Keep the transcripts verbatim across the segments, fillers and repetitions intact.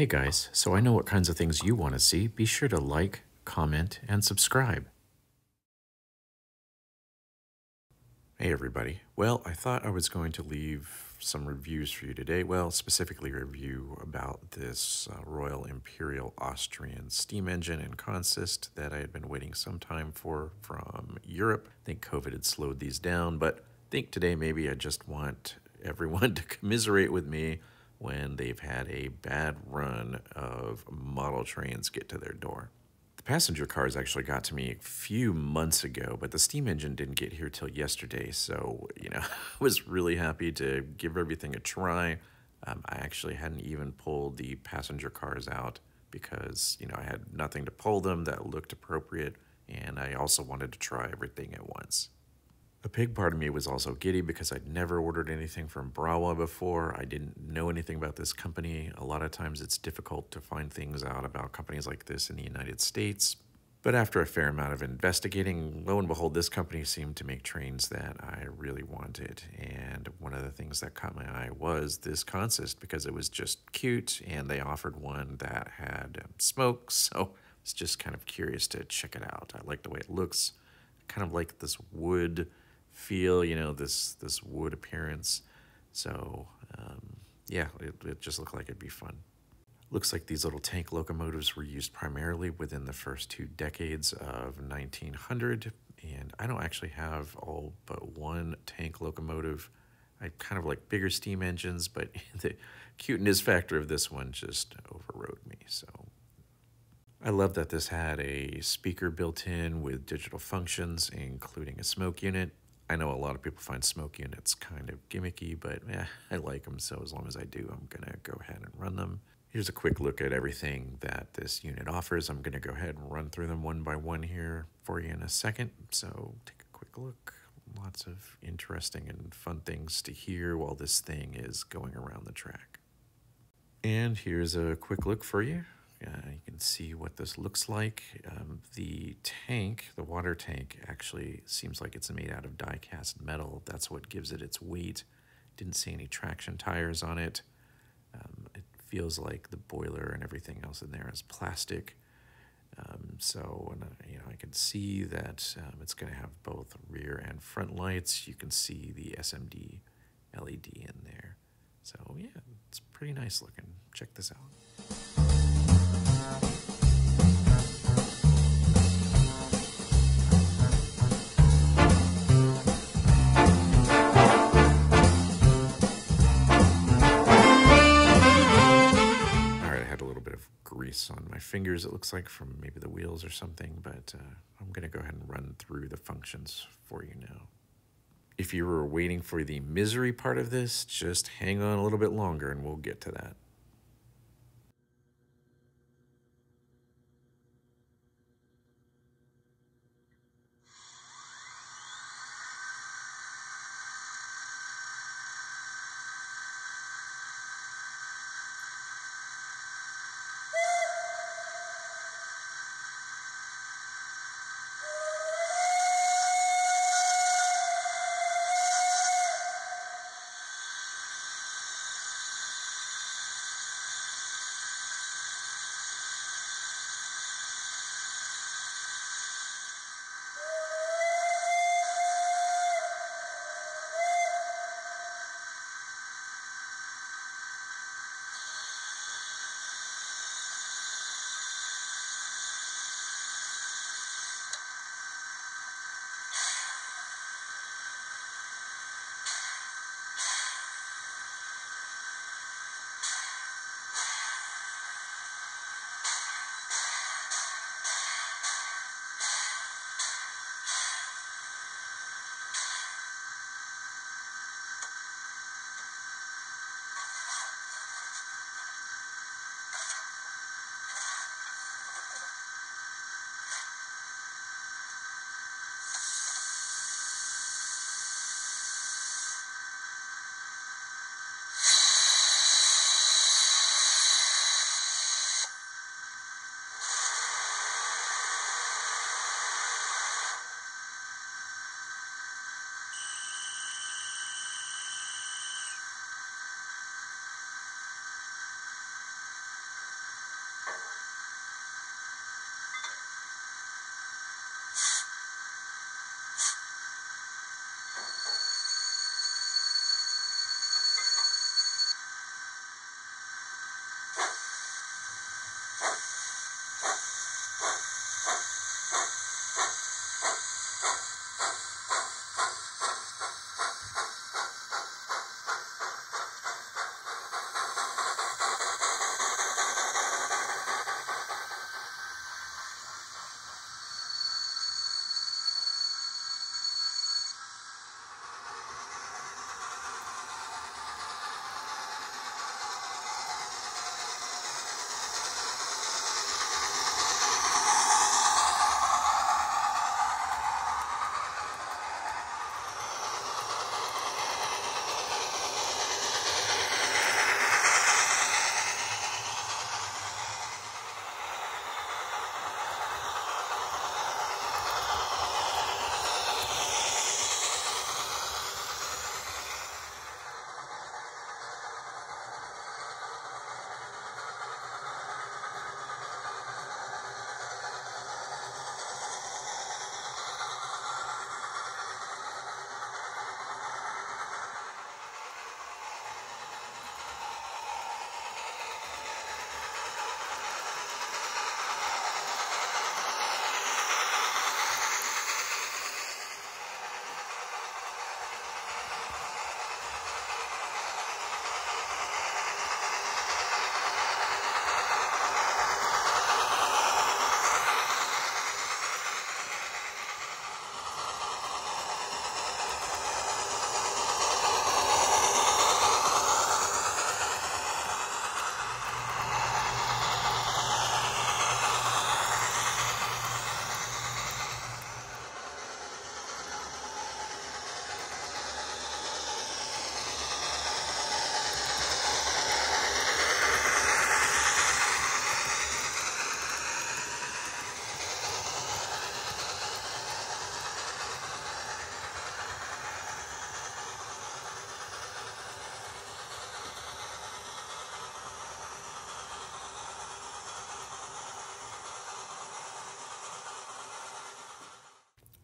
Hey guys, so I know what kinds of things you want to see. Be sure to like, comment, and subscribe. Hey everybody. Well, I thought I was going to leave some reviews for you today. Well, specifically a review about this uh, Royal Imperial Austrian steam engine and consist that I had been waiting some time for from Europe. I think COVID had slowed these down, but I think today maybe I just want everyone to commiserate with me when they've had a bad run of model trains get to their door. The passenger cars actually got to me a few months ago, but the steam engine didn't get here till yesterday, so, you know, I was really happy to give everything a try. Um, I actually hadn't even pulled the passenger cars out because, you know, I had nothing to pull them that looked appropriate, and I also wanted to try everything at once. A big part of me was also giddy because I'd never ordered anything from Brawa before. I didn't know anything about this company. A lot of times it's difficult to find things out about companies like this in the United States. But after a fair amount of investigating, lo and behold, this company seemed to make trains that I really wanted. And one of the things that caught my eye was this consist because it was just cute and they offered one that had smoke. So I was just kind of curious to check it out. I like the way it looks. I kind of like this wood feel, you know, this this wood appearance. So um, yeah, it, it just looked like it'd be fun. Looks like these little tank locomotives were used primarily within the first two decades of nineteen hundred, and I don't actually have all but one tank locomotive. I kind of like bigger steam engines, but the cuteness factor of this one just overrode me, so. I love that this had a speaker built in with digital functions, including a smoke unit. I know a lot of people find smoke units kind of gimmicky, but eh, I like them, so as long as I do, I'm gonna go ahead and run them. Here's a quick look at everything that this unit offers. I'm gonna go ahead and run through them one by one here for you in a second, so take a quick look. Lots of interesting and fun things to hear while this thing is going around the track. And here's a quick look for you. Uh, you can see what this looks like. Um, the tank, the water tank, actually seems like it's made out of die-cast metal. That's what gives it its weight. Didn't see any traction tires on it. Um, it feels like the boiler and everything else in there is plastic. Um, so, and, you know, I can see that um, it's going to have both rear and front lights. You can see the S M D L E D in there. So, yeah, it's pretty nice looking. Check this out. On my fingers, it looks like, from maybe the wheels or something, but uh, I'm going to go ahead and run through the functions for you now. If you were waiting for the misery part of this, just hang on a little bit longer and we'll get to that.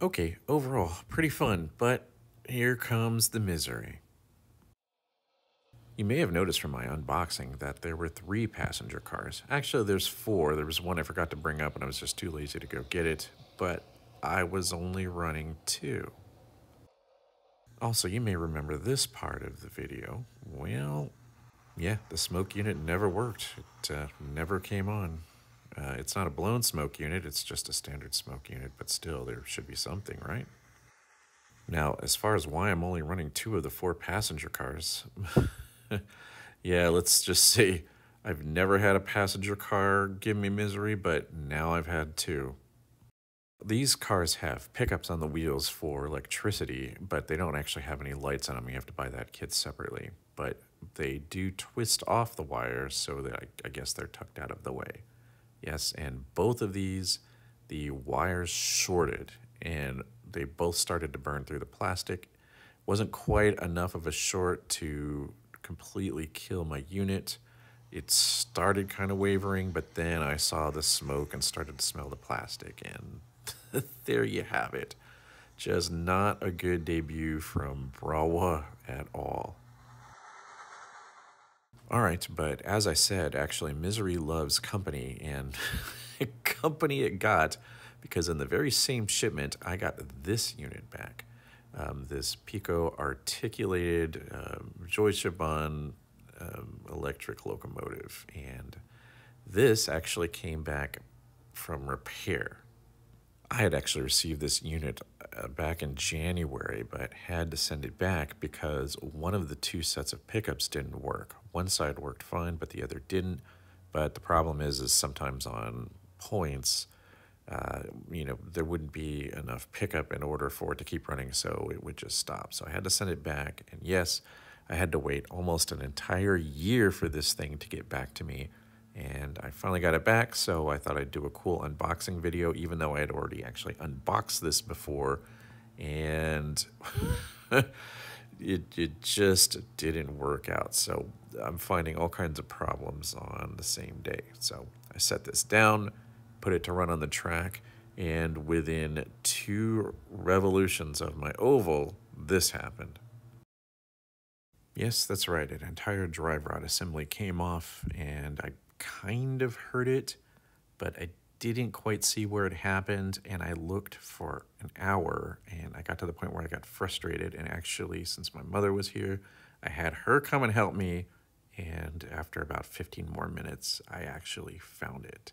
Okay, overall, pretty fun, but here comes the misery. You may have noticed from my unboxing that there were three passenger cars. Actually, there's four. There was one I forgot to bring up and I was just too lazy to go get it, but I was only running two. Also, you may remember this part of the video. Well, yeah, the smoke unit never worked. It uh, never came on. Uh, it's not a blown smoke unit, it's just a standard smoke unit, but still, there should be something, right? Now, as far as why I'm only running two of the four passenger cars, yeah, let's just say I've never had a passenger car give me misery, but now I've had two. These cars have pickups on the wheels for electricity, but they don't actually have any lights on them. You have to buy that kit separately. But they do twist off the wires, so that I, I guess they're tucked out of the way. Yes, and both of these, the wires shorted, and they both started to burn through the plastic. It wasn't quite enough of a short to completely kill my unit. It started kind of wavering, but then I saw the smoke and started to smell the plastic, and there you have it. Just not a good debut from Brawa at all. All right, but as I said, actually, misery loves company, and company it got, because in the very same shipment, I got this unit back. Um, this Piko articulated um, Joychiban um, electric locomotive, and this actually came back from repair. I had actually received this unit uh, back in January, but had to send it back because one of the two sets of pickups didn't work. One side worked fine, but the other didn't. But the problem is, is sometimes on points, uh, you know, there wouldn't be enough pickup in order for it to keep running, so it would just stop. So I had to send it back, and yes, I had to wait almost an entire year for this thing to get back to me. And I finally got it back, so I thought I'd do a cool unboxing video, even though I had already actually unboxed this before, and it, it just didn't work out. So I'm finding all kinds of problems on the same day. So I set this down, put it to run on the track, and within two revolutions of my oval, this happened. Yes, that's right, an entire drive rod assembly came off, and I kind of heard it, but I didn't quite see where it happened, and I looked for an hour, and I got to the point where I got frustrated, and actually, since my mother was here, I had her come and help me, and after about fifteen more minutes, I actually found it.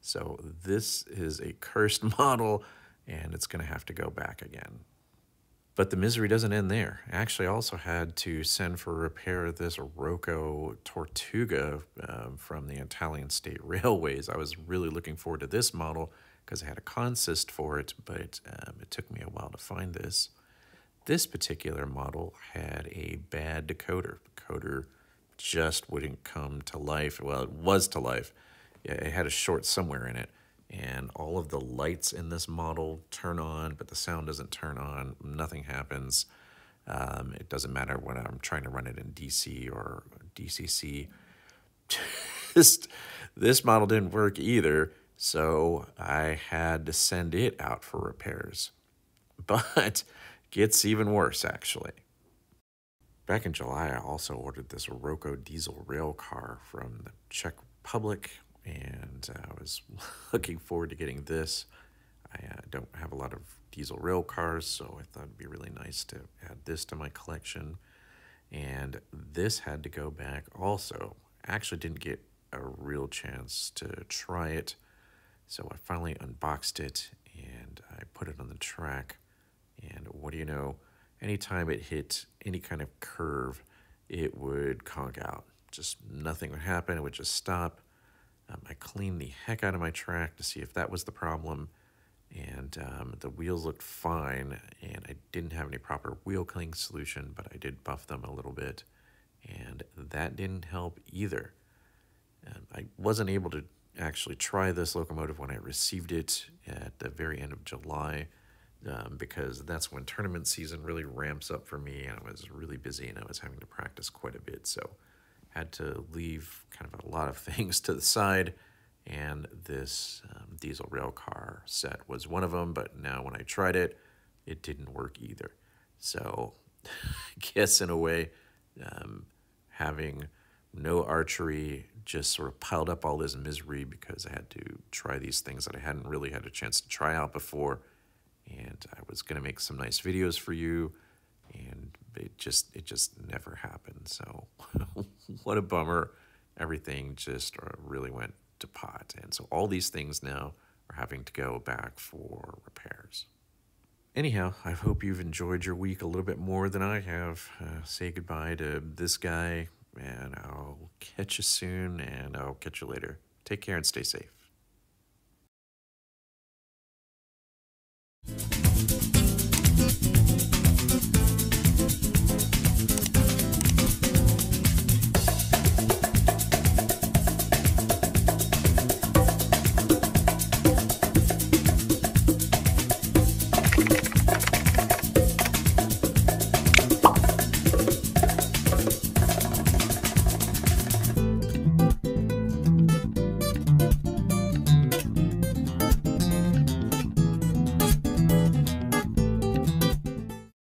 So this is a cursed model, and it's going to have to go back again. But the misery doesn't end there. I actually also had to send for repair this Roco Tortuga um, from the Italian State Railways. I was really looking forward to this model because I had a consist for it, but um, it took me a while to find this. This particular model had a bad decoder. The decoder just wouldn't come to life. Well, it was to life. It had a short somewhere in it. And all of the lights in this model turn on, but the sound doesn't turn on, nothing happens. Um, it doesn't matter when I'm trying to run it in D C or D C C. Just, this model didn't work either, so I had to send it out for repairs. But it gets even worse, actually. Back in July, I also ordered this Roco diesel rail car from the Czech Republic, and I was looking forward to getting this. I uh, don't have a lot of diesel rail cars, so I thought it'd be really nice to add this to my collection. And this had to go back also. I actually didn't get a real chance to try it, so I finally unboxed it, and I put it on the track. And what do you know? Anytime it hit any kind of curve, it would conk out. Just nothing would happen. It would just stop. Um, I cleaned the heck out of my track to see if that was the problem, and um, the wheels looked fine, and I didn't have any proper wheel cleaning solution, but I did buff them a little bit, and that didn't help either. Um, I wasn't able to actually try this locomotive when I received it at the very end of July, um, because that's when tournament season really ramps up for me, and I was really busy, and I was having to practice quite a bit, so had to leave kind of a lot of things to the side, and this um, diesel railcar set was one of them, but now when I tried it, it didn't work either. So I guess in a way, um, having no archery just sort of piled up all this misery because I had to try these things that I hadn't really had a chance to try out before. And I was going to make some nice videos for you, and it just it just never happened. So what a bummer. Everything just really went to pot. And so all these things now are having to go back for repairs. Anyhow, I hope you've enjoyed your week a little bit more than I have. Uh, say goodbye to this guy, and I'll catch you soon, and I'll catch you later. Take care and stay safe.